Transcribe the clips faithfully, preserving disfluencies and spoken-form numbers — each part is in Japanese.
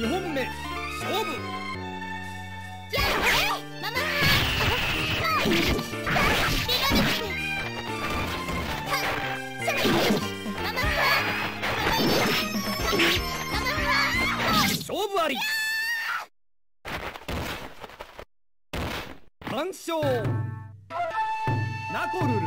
にほんめ勝負。ママ勝負あり。完勝。ナコルル。ナ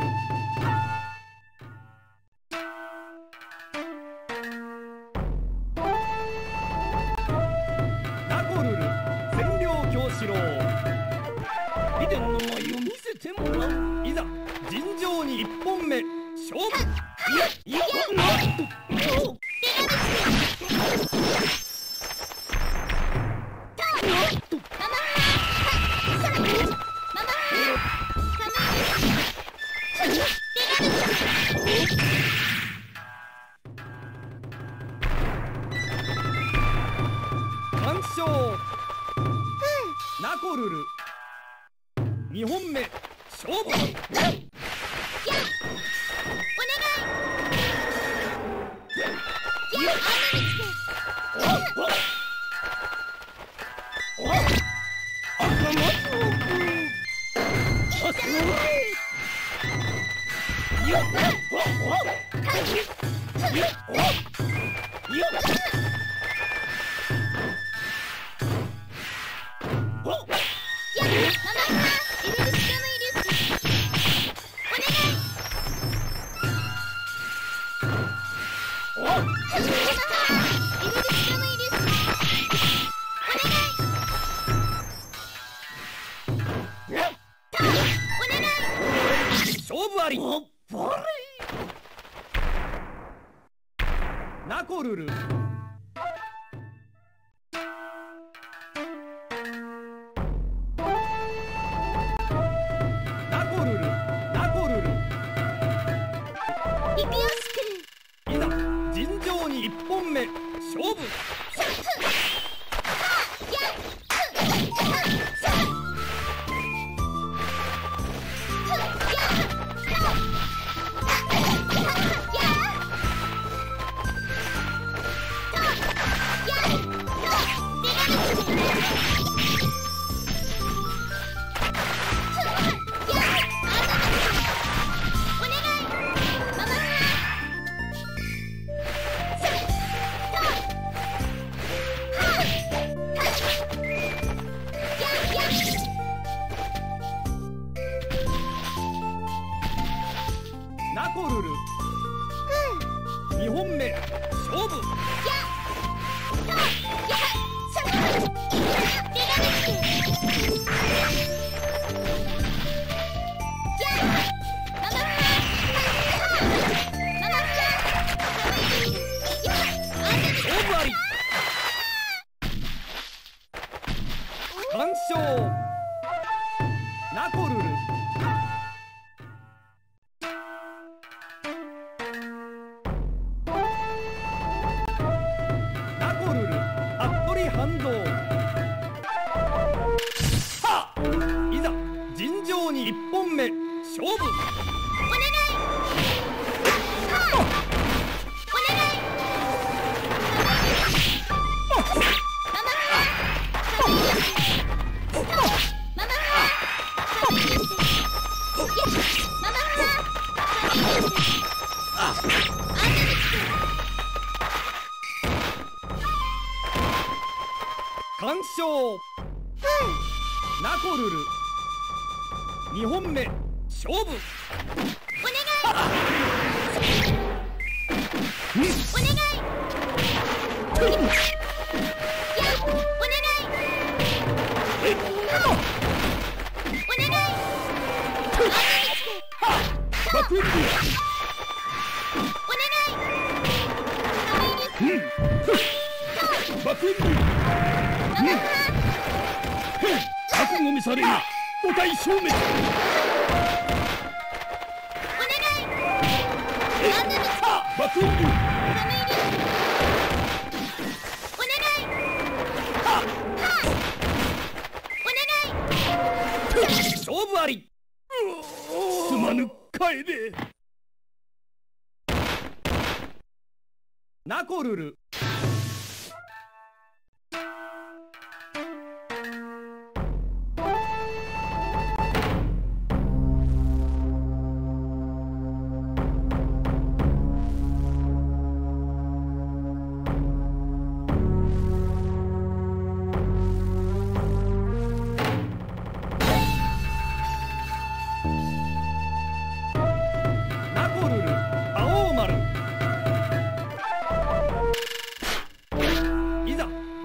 コルル。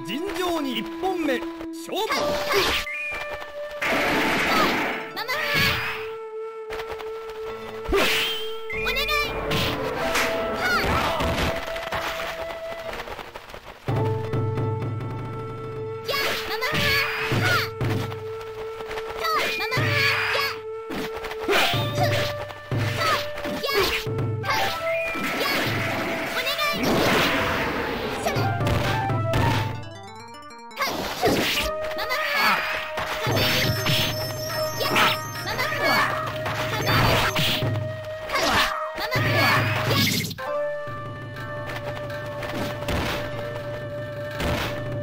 尋常にいっぽんめ勝負。ママお願い。やママ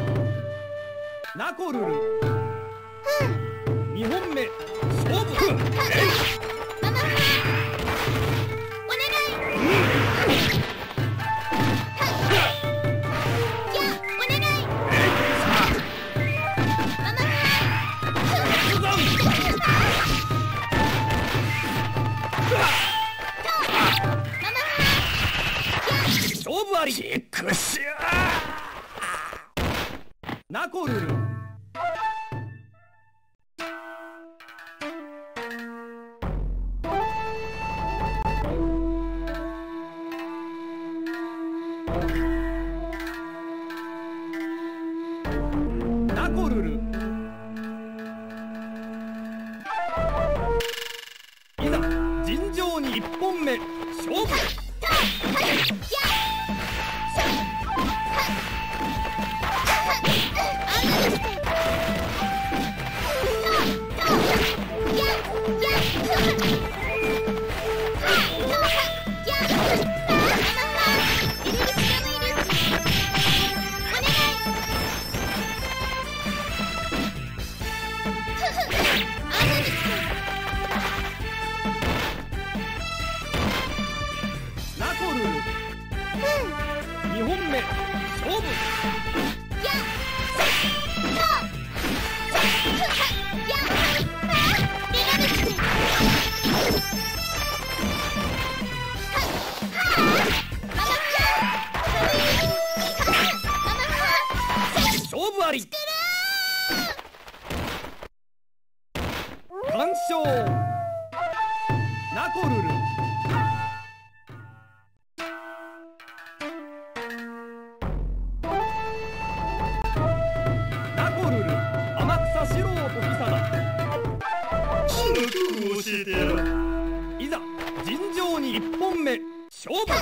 ナコルルにほんめ勝負。ママお願い。勝負あり。ナコルルナコルルいざ尋常にいっぽんめ勝負。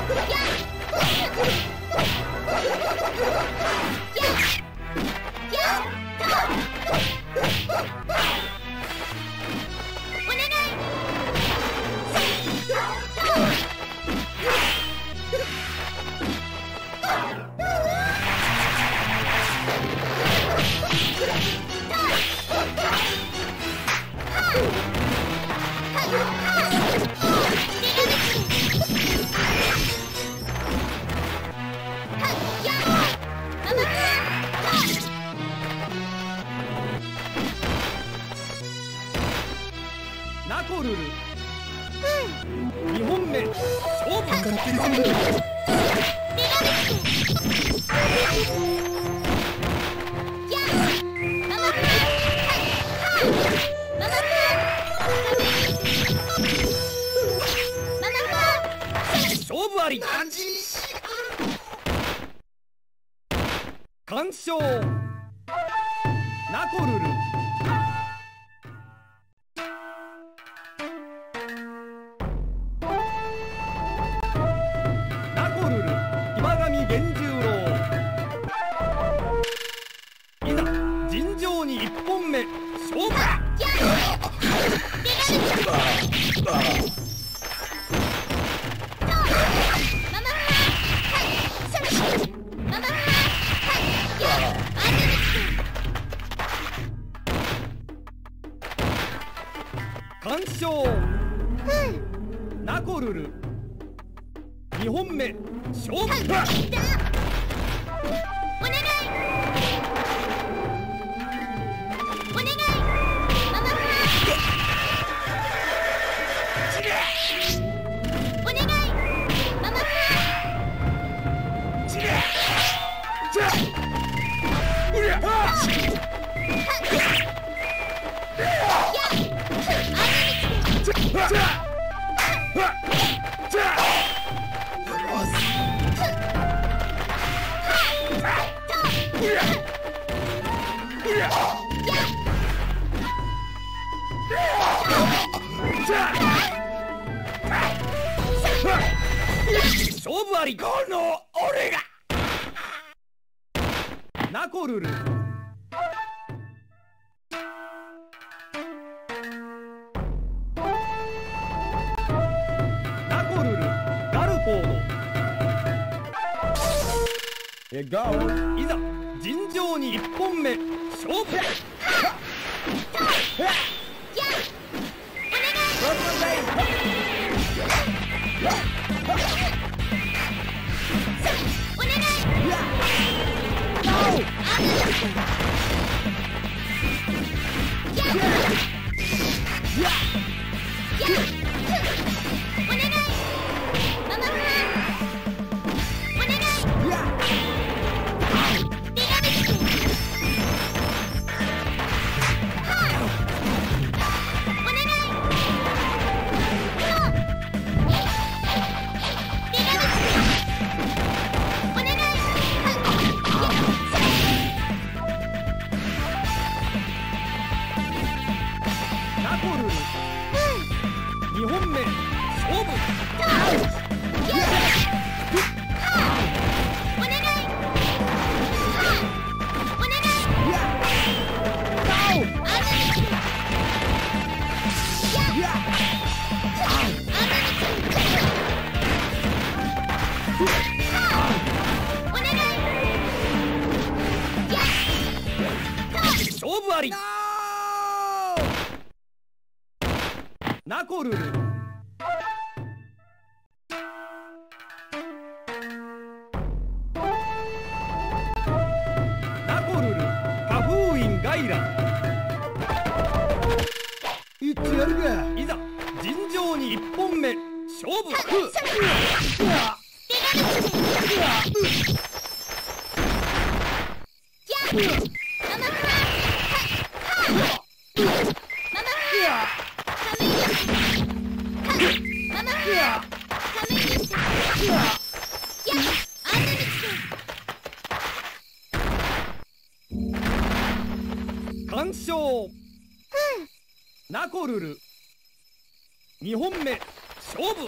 にほんめ勝負。勝負あり。完勝ナコルル。いざ尋常にいっぽんめ勝負。ナコルルにほんめ勝負。勝負あり。完勝ナコルル。ナコルル今上源十郎いざ尋常にいっぽんめ勝負。完勝ナコルルにほんめ勝負。お願いお願いママお願いママ勝負ありゴールの俺がナコルル。ナコルル、ガルフォード。いざ、尋常に一本目、勝負だ。ナコルル、ナコルル、カフーインガイラン。いってやるか。いざ尋常に一本目勝負。完勝。ナコルル、にほんめ勝負。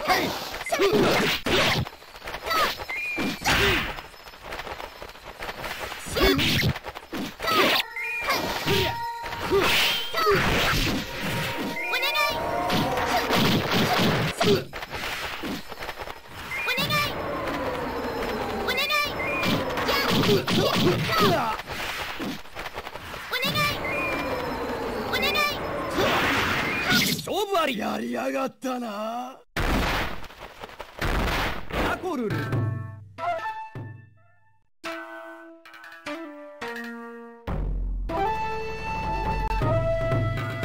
やりやがったな。ナコルル、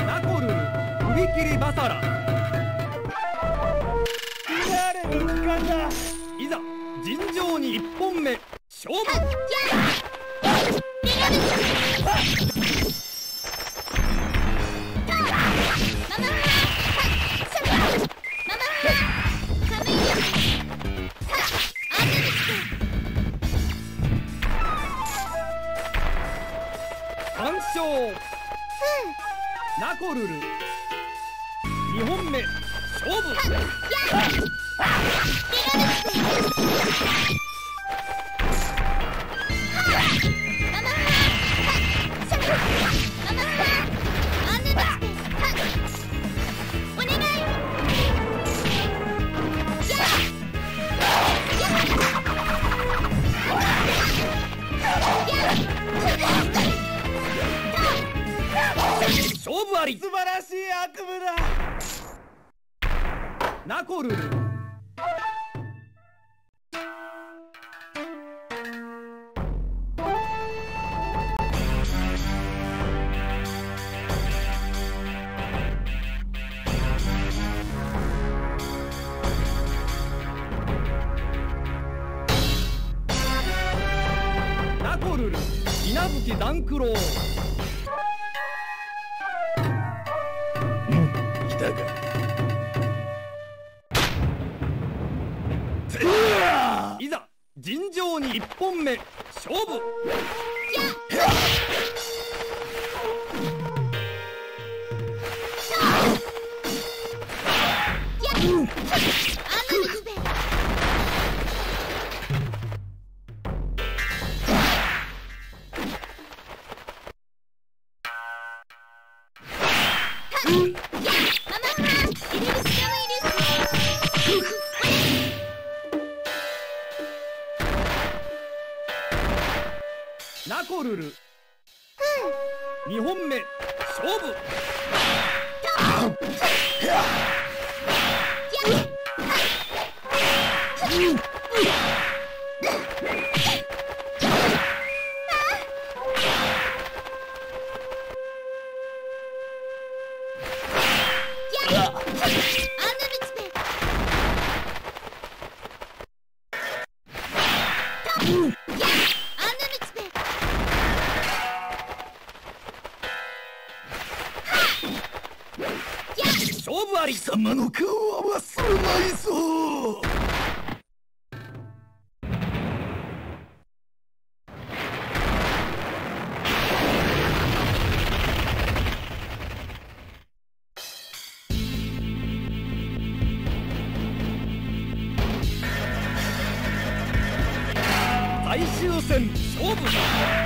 ナコルル、踏切バサラ。誰に浮かんだ。いざ尋常に一本目勝負。ナコルル、にほんめ勝負。勝負あり。素晴らしい悪夢だ。ナコルル、ナコルル、稲抜きダンクロー。うん、来たか。いざ尋常に一本目勝負。ナコルル、うん、にほんめ勝負。勝負あり。貴様の顔は忘れないぞ。最終戦勝負。